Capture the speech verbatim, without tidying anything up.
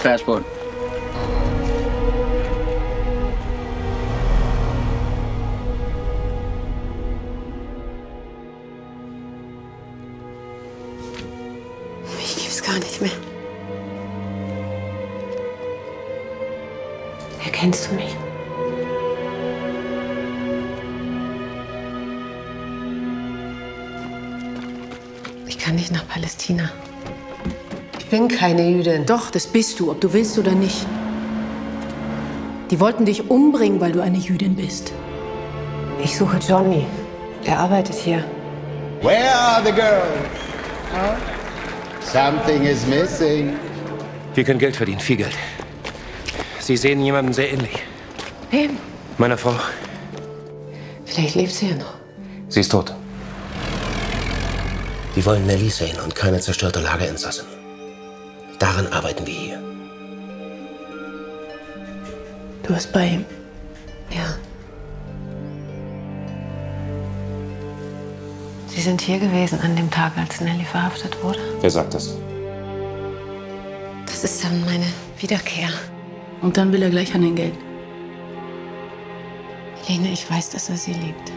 Crashboard. Mich gibt's gar nicht mehr. Erkennst du mich? Ich kann nicht nach Palästina. Ich bin keine Jüdin. Doch, das bist du, ob du willst oder nicht. Die wollten dich umbringen, weil du eine Jüdin bist. Ich suche Johnny. Er arbeitet hier. Where are the girls? Huh? Something is missing. Wir können Geld verdienen, viel Geld. Sie sehen jemanden sehr ähnlich. Wem? Meiner Frau. Vielleicht lebt sie ja noch. Sie ist tot. Wir wollen Nelly sehen und keine zerstörte Lagerinsassen. Daran arbeiten wir hier. Du warst bei ihm? Ja. Sie sind hier gewesen an dem Tag, als Nelly verhaftet wurde? Wer sagt das? Das ist dann meine Wiederkehr. Und dann will er gleich an den Geld. Helene, ich weiß, dass er sie liebt.